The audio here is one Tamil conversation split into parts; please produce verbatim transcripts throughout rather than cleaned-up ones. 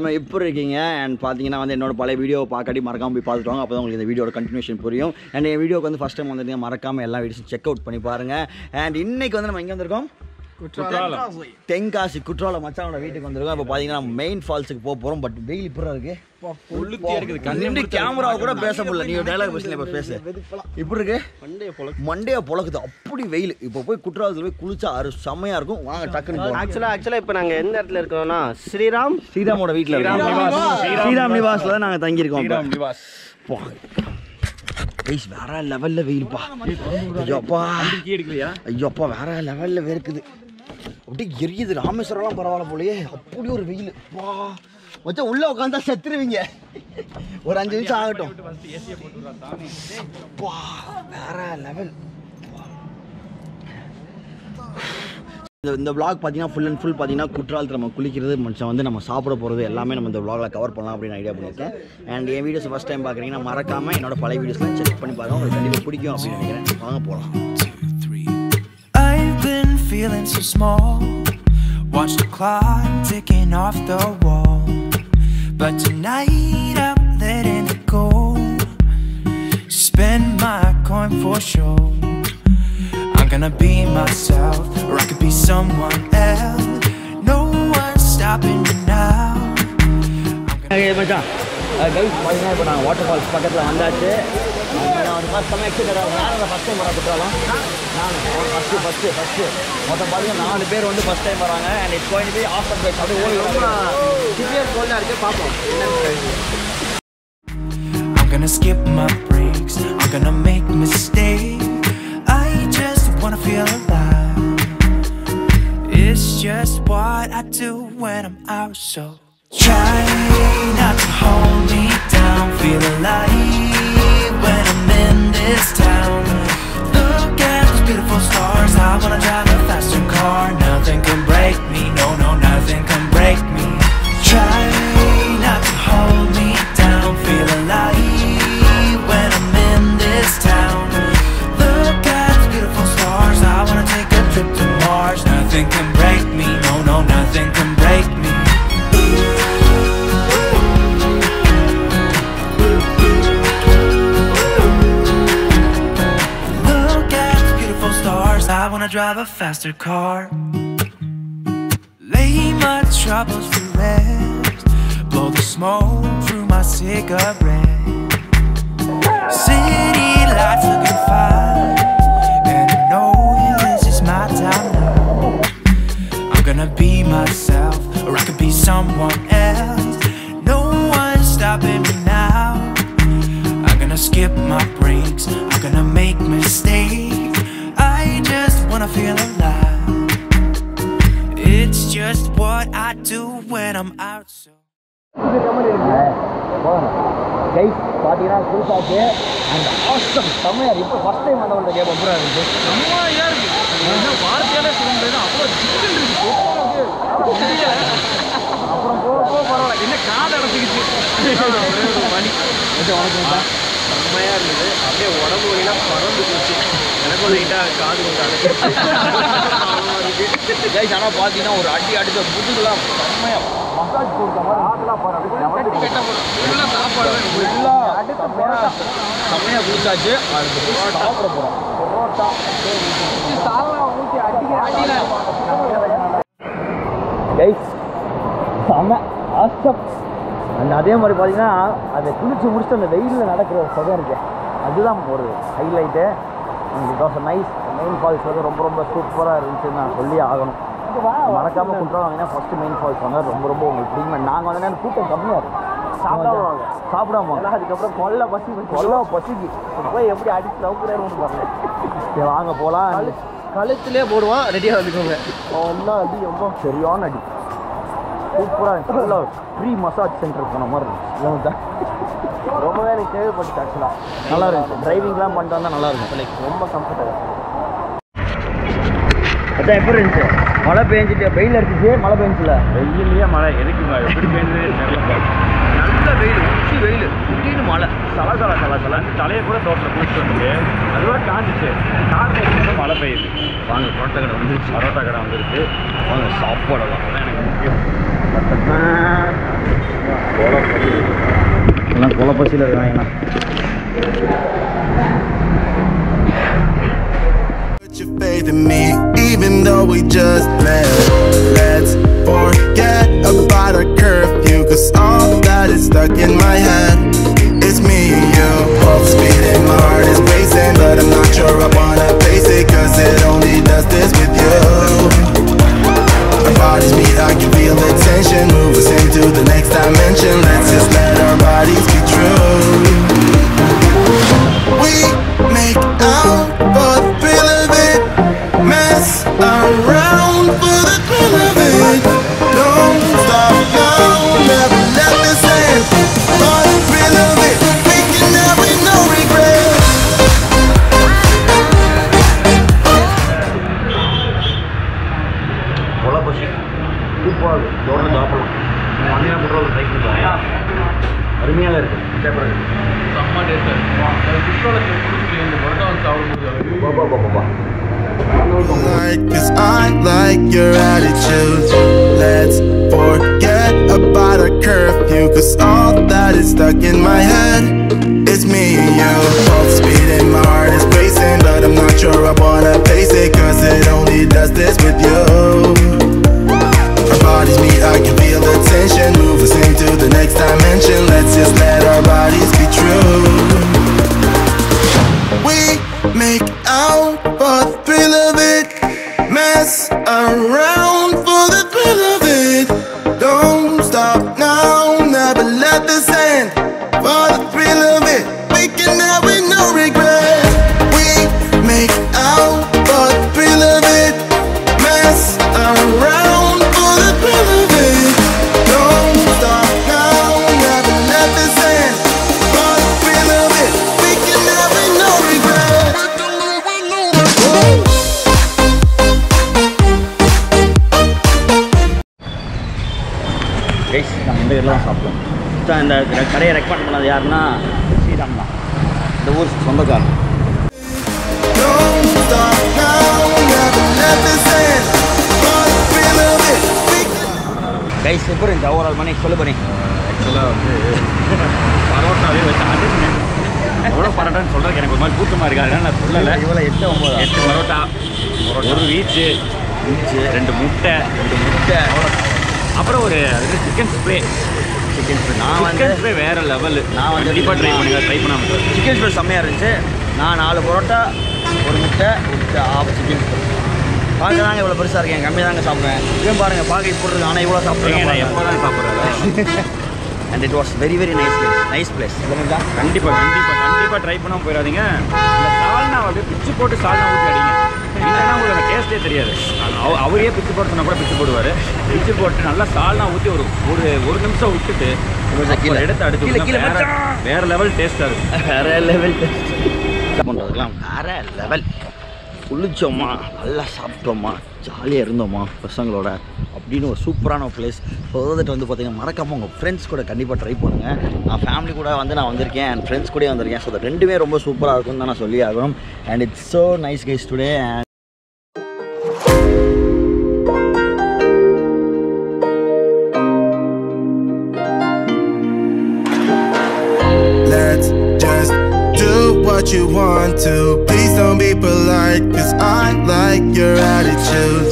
எல்லாருமே இப்போ இருக்கீங்க அண்ட் பார்த்தீங்கன்னா வந்து என்னோட பழைய வீடியோ பார்க்காட்டி மறக்காமல் போய் பார்த்துட்டு வாங்க. அப்போ தான் உங்களுக்கு இந்த வீடியோட கண்டினியூஷன் புரியும். அண்ட் என் வீடியோக்கு வந்து ஃபஸ்ட் டைம் வந்துட்டு மறக்காமல் எல்லா வீடியோஸும் செக் அவுட் பண்ணி பாருங்கள். அண்ட் இன்றைக்கி வந்து நம்ம இங்கே வந்திருக்கோம் குற்றாலம், தென்காசி குற்றாலம் மச்சானோட வீட்டுக்கு வந்திருக்கோம். இப்போ பார்த்தீங்கன்னா மெயின் ஃபால்ஸுக்கு போக போகிறோம். பட் வெயில் இப்படி இருக்குது, கேமரா கூட பேச முடியல. நீங்க டயலாக் பேசல, இப்ப பேசு. இப்படி இருக்கு மண்டையா பொழக்குது, அப்படி வெயில். இப்ப போய் குற்றாலத்துல போய் குளிச்சா அரு செம்மையா இருக்கும். வாங்க டக்குனு போலாம். ஆக்சுவலா ஆக்சுவலா இப்ப நாங்க எந்த இடத்துல இருக்கோம்னா ஸ்ரீராம் ஸ்ரீராமோட வீட்ல இருக்கோம். ஸ்ரீராம் நிவாஸ்ல தான் நாங்க தங்கி இருக்கோம். ஸ்ரீராம் நிவாஸ் கைஸ் வேற லெவல்ல வெயில்பா. ஐயோப்பா ஐயோப்பா வேற லெவல்ல இருக்குது, அப்படியே எரியுது. ராமேஸ்வரம்லாம் பரவாயில்ல போலயே, அப்படி ஒரு வெயில். வா மச்சா உள்ள உட்காந்தா செத்துருவீங்க. ஒரு அஞ்சு நிமிஷம் ஆகட்டும். வேற லெவல். இந்த விளாக் பார்த்தீங்கன்னா ஃபுல் அண்ட் ஃபுல் பார்த்தீங்கன்னா குற்றாலத்தில் நம்ம குளிக்கிறது, மனுஷன் வந்து நம்ம சாப்பிட போகிறது எல்லாமே நம்ம இந்த விளாகில் கவர் பண்ணலாம் அப்படின்னு ஐடியா பண்ணியிருக்கேன். அண்ட் என் வீடியோஸ் ஃபஸ்ட் டைம் பார்க்குறீங்கன்னா மறக்காமல் என்னோட பழைய வீடியோஸ்லாம் செக் பண்ணி பாருங்கள், உங்களுக்கு கண்டிப்பாக பிடிக்கும் அப்படின்னு நினைக்கிறேன். வாங்க போகலாம். I've been feeling so small. Watch the clock ticking off the wall. But tonight I'm letting it go. Spend my coin for sure. I'm gonna be myself. Or I could be someone else. No one's stopping me now. Hey macha, guys, பாருங்க இப்போ நான் வாட்டர் ஃபால்ஸ் பக்கத்துல வந்தாச்சு. நான் ஒரு ஃபர்ஸ்ட் டைம் எக்ஸைட்டடா நான் ஃபர்ஸ்ட் டைம் வரதுலாம் நான் ஃபர்ஸ்ட் ஃபர்ஸ்ட் ஃபர்ஸ்ட் மொத்தம் பாருங்க நாலு பேர் வந்து ஃபர்ஸ்ட் டைம் வராங்க. And it's going to be after by அது ஓல் ரொம்ப கிளியர் கோல்டா இருக்கு. பாப்போம் I'm going to skip my breaks. I'm going to make mistakes. I just want to feel alive. It's just what I do when I'm out, so try not to hold me down. Feel alive when I'm in this town. Look at those beautiful stars. I wanna drive a faster car. Nothing can break me. No, no, nothing can break me. Try not to hold me down. Feel alive when I'm in this town. Look at those beautiful stars. I wanna take a trip to Mars. Nothing can break me. No, no, nothing can break me. I wanna drive a faster car. Lay my troubles to rest. Blow the smoke through my cigarette. City lights looking fine. And I know this is my time now. I'm gonna be myself. Or I could be someone else. No one's stopping me now. I'm gonna skip my breaks. I'm gonna make mistakes. I just wanna feel alive. It's just what I do when I'm out. So guys, பாத்தீங்கன்னா சூப்பரா இருக்கு. அந்த ஆஸ்டம் சமையா இப்போ ஃபர்ஸ்ட் டைம் வந்த ஒரு கேம் அப்புறம் இருக்கு. சமையா இருக்கு. என்ன வார்த்தையால சொல்றது அப்புறம் சிக்கன் இருக்கு. அப்புறம் போ போ பரவாயில்லை. என்ன கால் அடைச்சிடுச்சு. ஒரே ஒரு மணி. இது வரதுடா. சமையா இருந்தது. அப்படியே உடம்பு எல்லாம் பறந்து போச்சு. எனக்கும் லைட்டாக காது கொண்டாங்க. ஆனால் பார்த்தீங்கன்னா ஒரு அடி அடித்த புதுலாம் செம்மையாக மசாஜ் கொடுத்த மாதிரி ஆட்டெல்லாம் போகிறோம். சாப்பாடு செம்மையாக குளிச்சாச்சு. அதுக்கு புரோட்டா போகிறோம். புரோட்டா சாதம் ஊற்றி அடிக்கிற அடியில் செம ஆசம். அந்த அதே மாதிரி பார்த்தீங்கன்னா அதை குளிச்சு முடிச்சுட்டு அந்த வெயிலில் நடக்கிற ஒரு சுகம் இருக்கு. அதுதான் ஒரு highlight. Because nice main falls வந்து ரொம்ப ரொம்ப சூப்பராக இருந்துச்சுன்னு நான் சொல்லி ஆகணும். மறக்காமல் குற்றாலம் வாங்கினா ஃபஸ்ட்டு மெயின் ஃபால்ஸ் வாங்க. ரொம்ப ரொம்ப உங்களுக்கு பிடிக்கும். நாங்கள் வந்து கூட்டம் கம்மியாக இருக்கும். சாப்பிடாம சாப்பிடாம அதுக்கப்புறம் கொல்ல பசி கொல்ல பசிக்கு போய் எப்படி அடிச்சு தவுக்குறாருன்னு பாருங்க. வாங்க போகலாம். கழுத்துலேயே போடுவான் ரெடியாக வந்துக்கோங்க. ஒன்றா அடி ரொம்ப சரியான அடி சூப்பராக இருந்துச்சு. நல்லா ஃப்ரீ மசாஜ் சென்டர் போன மாதிரி இருந்துச்சு. ரொம்பவே எனக்கு தேவைப்பட்டு ஆக்சுவலாக நல்லா இருக்கும். டிரைவிங்லாம் பண்ணிட்டு வந்தால் நல்லா இருக்கும். லைக் ரொம்ப கம்ஃபர்டபுள். அதான் எப்படி இருந்துச்சு? மழை பெஞ்சிட்டு வெயில் அடிச்சிச்சு. மழை பெஞ்சில வெயிலே மழை எதுக்கு மழை எப்படி பெஞ்சதே நல்ல வெயில் உச்சி வெயில் திடீர்னு மழை சலா சலா சலா சலான்னு தலையை கூட தோட்டத்தில் குளிச்சுட்டு வந்துட்டு அதுவாக காஞ்சிச்சு. காஞ்சிட்டு மழை பெய்யுது. வாங்க பரோட்டா கடை வந்துருச்சு. பரோட்டா கடை வந்துருச்சு. வாங்க சாப்பாடு வாங்க எனக்கு முக்கியம். எல்லாம் கொலை பசியில் இருக்காங்கண்ணா. ரோட்டில் சாப்பிடலாம் அன்னையாக போடுற ஒரு ட்ரைக் பண்ணுறேன். அருமையாக இருக்குது. சேப்பராக இருக்குது. செம்ம டேஸ்ட்டாக இருக்குது. குஷ்வாவில் கொடுத்துட்டு இந்த மருந்தா வந்து சாப்பிடும்போது பாப்பா பாப்பாப்பா around for the thrill of it. Don't stop now, never let this end. For the thrill of it, making out with no regret. We make out for the thrill of it. Mess around for the thrill of it. Don't stop now, never let this end. For the thrill of it, making out with no regret. Whoa. Guys நாங்கள் இந்த இடம்லாம் சாப்பிட்டோம். ஸோ இந்த கடையை ரெக்கமெண்ட் பண்ணது யாருன்னா ஸ்ரீராம் தான். இந்த ஊர் சொந்தக்காரன். கைஸ் எப்படி இருந்துச்சு ஓவரால் மணி சொல்லு பண்ணி? ஆக்சுவலாக வந்து பரோட்டாவே வச்சு ஆர்டர் பண்ணேன். எவ்வளோ பரோட்டான்னு சொல்கிறேன் எனக்கு ஒரு மாதிரி கூச்சமாக இருக்காதுன்னா நான் சொல்லலை. இவ்வளோ எட்டு ஒம்பது எட்டு பரோட்டா ஒரு வீச்சு வீச்சு ரெண்டு முட்டை ரெண்டு முட்டை அப்புறம் ஒரு சிக்கன் ஸ்ப்ரே சிக்கன் ஸ்ப்ரே நான் வந்து சிக்கன் ஸ்ப்ரே வேறு லெவலு. நான் வந்து கண்டிப்பாக ட்ரை பண்ணுவேன். ட்ரை பண்ணாமல் சிக்கன் ஸ்ப்ரே செம்மையாக இருந்துச்சு. நான் நாலு பரோட்டா ஒரு முட்டை முட்டை ஆஃப் சிக்கன் ஸ்ப்ரே பார்க்குறாங்க. இவ்வளோ பெருசாக இருக்கேன் கம்மியாக தாங்க சாப்பிடுவேன். இதுவும் பாருங்கள் பாக்கெட் போட்டுருக்கு. ஆனால் இவ்வளோ சாப்பிட்றேன் நான் எப்போ தான் சாப்பிட்றேன். And it was very very nice place nice place இல்லைங்களா? கண்டிப்பாக கண்டிப்பாக கண்டிப்பாக ட்ரை பண்ணாமல் போயிடாதீங்க. சால்னா வந்து பிச்சு போட்டு சால்னா ஊற்றி அடிங்க. இல்லைன்னா உங்களுக்கு டேஸ்ட்டே தெரியாது. அவரையே பிச்சு போட்டு சொன்னால் கூட பிச்சு போடுவார். பிச்சு போட்டு நல்லா சால்னா ஊற்றி ஒரு ஒரு நிமிஷம் விட்டுட்டு எடுத்து அடுத்து வேறு லெவல் டேஸ்ட்டாக இருக்கும். வேறு லெவல் டேஸ்ட் பண்ணுறதுக்கலாம் வேறு லெவல். குளிச்சோம்மா நல்லா சாப்பிட்டோம்மா ஜாலியாக இருந்தோம்மா பசங்களோட அப்படின்னு ஒரு சூப்பரான ஒரு பிளேஸ் போதுட்டு வந்து பார்த்திங்கன்னா மறக்காமல் உங்கள் ஃப்ரெண்ட்ஸ் கூட கண்டிப்பாக ட்ரை பண்ணுங்கள். நான் ஃபேமிலி கூட வந்து நான் வந்திருக்கேன் அண்ட் ஃப்ரெண்ட்ஸ் கூட வந்திருக்கேன். ஸோ அது ரெண்டுமே ரொம்ப சூப்பராக இருக்கும்னு தான் நான் சொல்லி ஆகணும். And it's so nice guys today. And what you want to, please don't be polite, cause I like your attitude.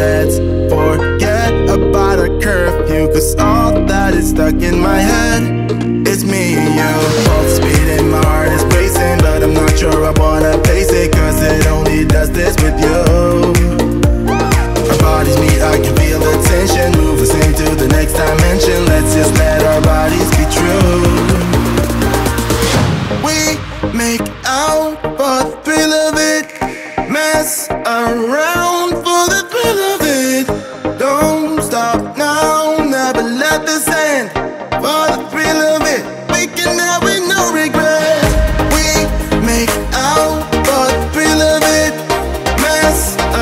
Let's forget about a curfew, cause all that is stuck in my head is me and you. Both speed and my heart is racing, but I'm not sure I wanna pace it, cause it only does this with you. Our bodies meet, I can feel the tension, move us into the next dimension. Let's just let our bodies be true. We make out for the thrill of it, mess around for the thrill of it. Don't stop now, never let this end. For the thrill of it, making out with no regret. We make out for the thrill of it, mess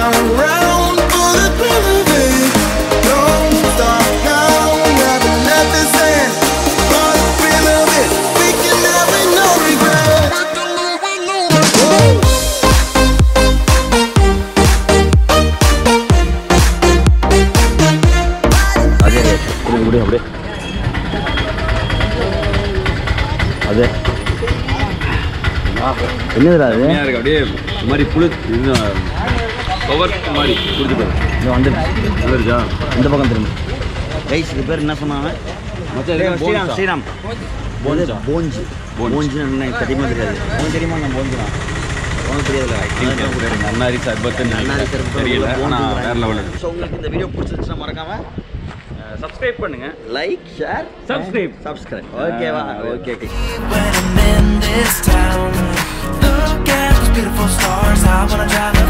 around for the thrill of it. Don't stop now, never let this end. For the thrill of it, making out with no regret. Whoa. Subscribe, like, share, subscribe, subscribe. Okay, uh, okay, okay. When I'm in this town, look at those beautiful stars. I wanna drive.